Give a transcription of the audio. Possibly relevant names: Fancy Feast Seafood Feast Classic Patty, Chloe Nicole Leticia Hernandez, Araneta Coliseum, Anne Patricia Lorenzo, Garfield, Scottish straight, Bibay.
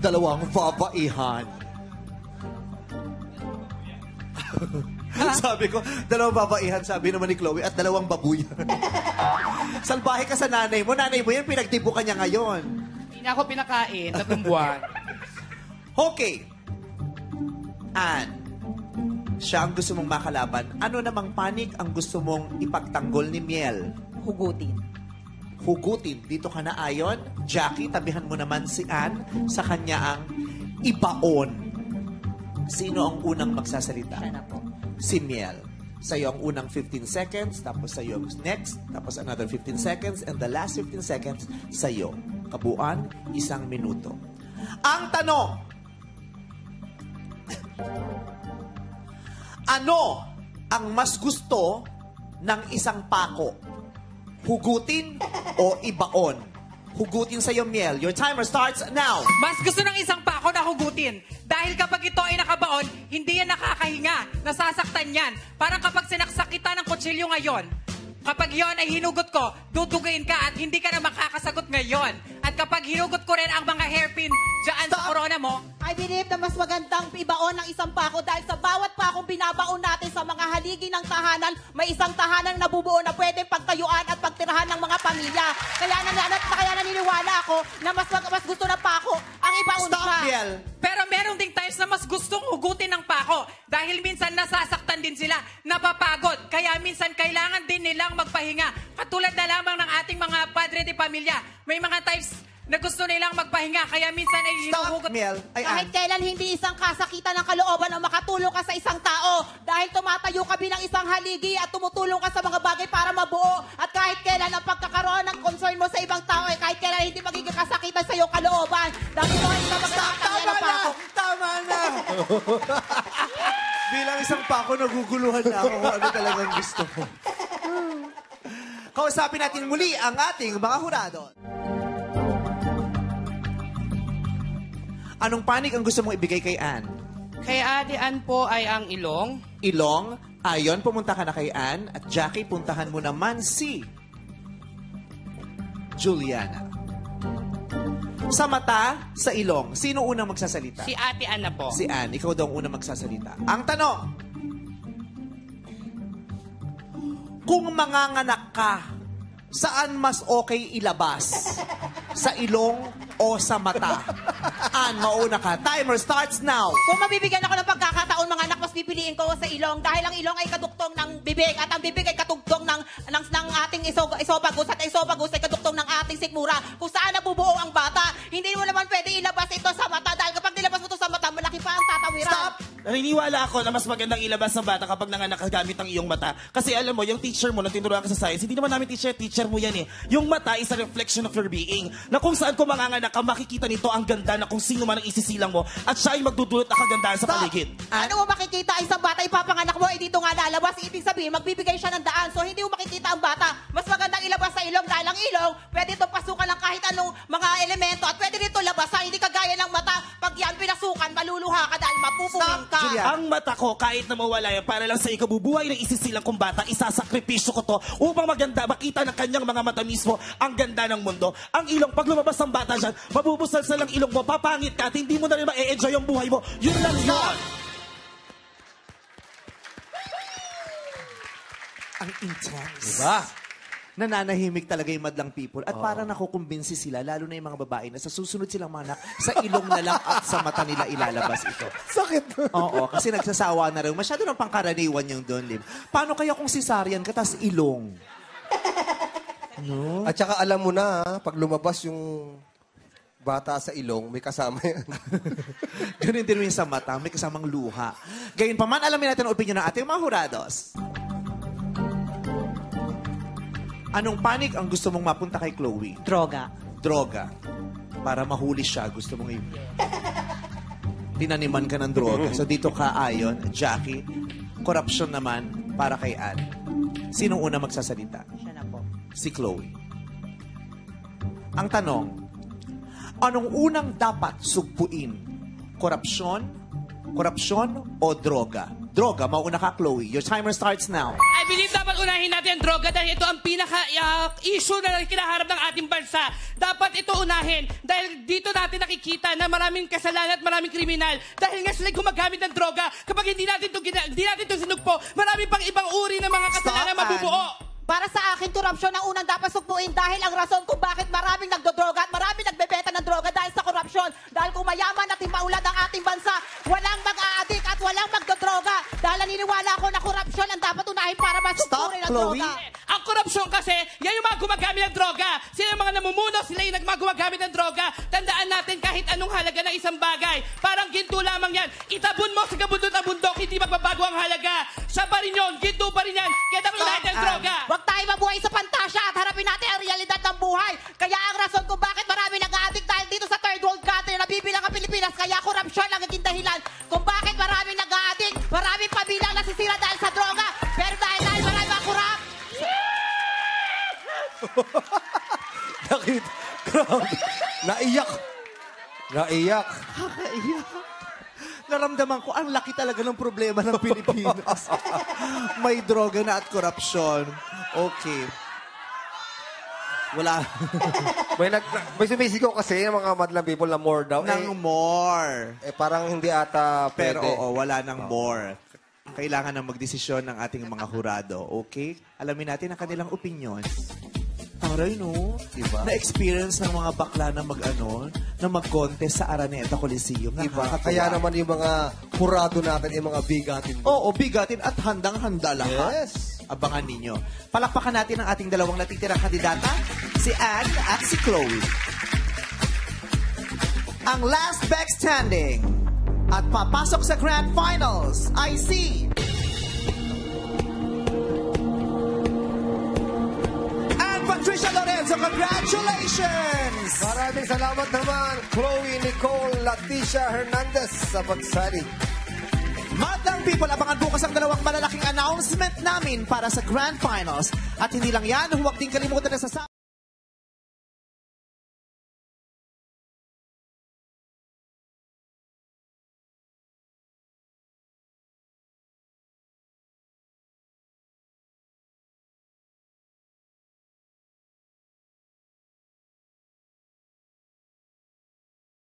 dalawang babaihan. Sabi ko, dalawang babaihan, sabi naman ni Chloe, at dalawang babuyan. Salbahe ka sa nanay mo. Nanay mo yan, pinagtipo ka niya ngayon. Hindi na ako pinakain, 3 buwan. Okay. Anne, siya ang gusto mong makalaban. Ano namang panic ang gusto mong ipagtanggol ni Miel? Hugutin. Hugutin. Dito ka na ayon. Jackie, tabihan mo naman si Anne sa kanya ang ibaon. Sino ang unang magsasalita? Siya na po. Si Miel. Sa'yo ang unang 15 seconds, tapos sa'yo next, tapos another 15 seconds, and the last 15 seconds sa'yo. Kabuuan, 1 minuto. Ang tanong, ano ang mas gusto ng isang pako? Hugutin o ibaon? Hugutin sa'yo, Miel. Your timer starts now. Mas gusto ng isang pako na hugutin. Dahil kapag ito ay nakabaon, hindi yan nakakahinga. Nasasaktan yan. Parang kapag sinaksak kita ng kutsilyo ngayon, kapag yon ay hinugot ko, dudugain ka at hindi ka na makakasagot ngayon. At kapag hinugot ko rin ang mga hairpin dyan sa corona mo, I believe na mas magandang ibaon ng isang pako dahil sa bawat pakong binabaon natin sa mga haligi ng tahanan, may isang tahanan na nabubuo na pwede pagtayuan at pagtirahan ng mga pamilya. Kaya naniniwala ako na mas gusto ng pako ang ibaon pa. Stop, Miel. Pero meron ding times na mas gustong hugutin ng pako dahil minsan nasasaktan din sila, napapagod. Kaya minsan kailangan din nilang magpahinga. Katulad na lamang ng ating mga padre de pamilya. May mga times na gusto nilang magpahinga, kaya minsan ay hinuhugot. Kahit kailan hindi isang kasakitan ng kalooban o makatulong ka sa isang tao dahil tumatayo ka bilang isang haligi at tumutulong ka sa mga bagay para mabuo, at kahit kailan ang pagkakaroon ng concern mo sa ibang tao ay kahit kailan hindi magiging kasakitan sa iyong kalooban dahil buhay ka magkakatangyan ng pako. Tama na! Bilang isang pako, naguguluhan na ako kung ano talagang gusto ko. Kausapin natin muli ang ating mga hurado. Anong panic ang gusto mong ibigay kay Anne? Kay Ate Anne po ay ang ilong. Ilong? Ayon, pumunta ka na kay Anne. At Jackie, puntahan mo naman si Juliana. Sa mata, sa ilong, sino unang magsasalita? Si Ate Anne po. Si Anne, ikaw daw ang unang magsasalita. Ang tanong, kung manganganak ka, saan mas okay ilabas? Sa ilong o sa mata? Anne, mauna ka. Timer starts now. Kung mabibigyan ako ng pagkakataon, mga anak, mas pipiliin ko sa ilong dahil ang ilong ay kaduktong ng bibig at ang bibig ay katugtong ng ating isobagus at isobagus ay kaduktong ng ating sikmura. Kung saan nabubuo ang bata, hindi mo naman pwede ilabas ito sa mata dahil kapag nilabas mo ito sa mata, malaki pa ang tatawiran. Stop! Naniniwala ako na mas magandang ilabas ang bata kapag nanganak ka gamit ang iyong mata. Kasi alam mo, yung teacher mo na tinuruan ka sa science, hindi naman namin teacher mo yan eh. Yung mata is a reflection of your being. Na kung saan ko manganganak ka, makikita nito ang ganda na kung sino man ang isisilang mo at siya ay magdudulot na kagandahan sa paligid. Ano mo makikita? Isang bata ipapanganak mo, eh dito nga lalabas. Ibig sabihin, magbibigay siya ng daan. So hindi mo makikita ang bata. Mas magandang ilabas sa ilong dahil ang ilong, pwede itong pasukan ng kahit anong mga elemento at pwede nito labasan. Hindi kagaya ng mata. Pag yan pinasukan, maluluha ka dahil mapupuwing ka. Ang mata ko, kahit na mawala yan, para lang sa ikabubuhay ng isisilang kong bata, isasakripisyo ko to upang maganda, makita ng kanyang mga mata mismo ang ganda ng mundo. Ang ilong, pag lumabas ang bata dyan, mabubusal sa lang ilong mo, papangit ka at hindi mo na rin ma-e-enjoy yung buhay mo. Yun lang yun! Ang intense. Diba? Nananahimik talaga yung madlang people. At parang nakukumbinsi sila, lalo na yung mga babae, na sa susunod silang manak, sa ilong na lang at sa mata nila ilalabas ito. Sakit. Oo, kasi nagsasawa na rin. Masyado ng pangkaraniwan yung doon, Lim. Paano kaya kung cesarean ka, tas ilong? No? At saka alam mo na, pag lumabas yung bata sa ilong, may kasama yan. Ganun din yung sa mata, may kasamang luha. Gayunpaman, alamin natin ang opinyon ng ating mga hurados. Anong panic ang gusto mong mapunta kay Chloe? Droga. Droga. Para mahuli siya, gusto mong ibigay. Tinaniman ka ng droga. So dito ka ayon, Jackie. Corruption naman para kay Anne. Sinong una magsasalita? Siya na po. Si Chloe. Ang tanong, anong unang dapat sugpuin? Korupsyon, korupsyon o droga? droga. Mauna ka, Chloe. Your timer starts now. I believe dapat unahin natin ang droga dahil ito ang pinaka-issue na kinaharap ng ating bansa. Dapat ito unahin dahil dito natin nakikita na maraming kasalanan at maraming kriminal dahil nga sila gumagamit ng droga. Kapag hindi natin ito sinugpo, marami pang ibang uri ng mga kasalanan mabubuo. Para sa akin, korupsyon ang unang dapat sugpuin dahil ang rason kung bakit maraming nagdodroga at maraming nagbebenta ng droga dahil sa korupsyon. Dahil kung mayaman at maulan ang ating bansa, walang mag-aadik at walang magdodroga. Dahil naniniwala ako na korupsyon ang dapat unahin para masugpuin ang droga. Ang korupsyon kasi, yan yung mga gumagamit ng droga. Sila yung mga namumuno, sila yung gumagamit ng droga. Tandaan natin kahit anong halaga ng isang bagay. Parang ginto lamang yan. Itabon mo sa kabundot na bundok, hindi magbabago ang halaga. Siya pa rin yun, ginto pa rin yan. Kaya dapat unahin ang droga. Tayo mabuhay sa pantasya at harapin natin ang realidad ng buhay. Kaya ang rason kung bakit marami nag-a-addict dahil dito sa third world country na bibilang ang Pilipinas. Kaya korupsyon ang naging dahilan kung bakit marami nag-a-addict. Marami pabilang nasisira dahil sa droga. Pero dahil marami ang korup. Nakita. Grabe. Naiyak. Naiyak. Nakaiyak. Naramdaman ko, ang laki talaga ng problema ng Pilipinas. May droga na at korupsyon. Okay. Wala. May sumisigaw kasi ng mga madlang people na more daw. Nang more. Eh parang hindi ata pwede. Pero oo, wala nang more. Kailangan ng magdesisyon ng ating mga hurado. Okay? Alamin natin ang kanilang opinion. Aray no, diba? Na-experience ng mga bakla na mag-contest sa Araneta Coliseum. Diba? Kaya naman yung mga hurado natin, yung mga bigatin. Oo, bigatin at handang-handa lahat. Yes. Abangan ninyo. Palakpakan natin ang ating dalawang natitirang kandidata, si Anne at si Chloe. Ang last backstanding at papasok sa Grand Finals ay si Anne Patricia Lorenzo. Congratulations! Maraming salamat naman, Chloe Nicole Leticia Hernandez sa pagsali. Madlang people, abangan bukas ang dalawang malalaking announcement namin para sa Grand Finals. At hindi lang yan, huwag din kalimutan na sa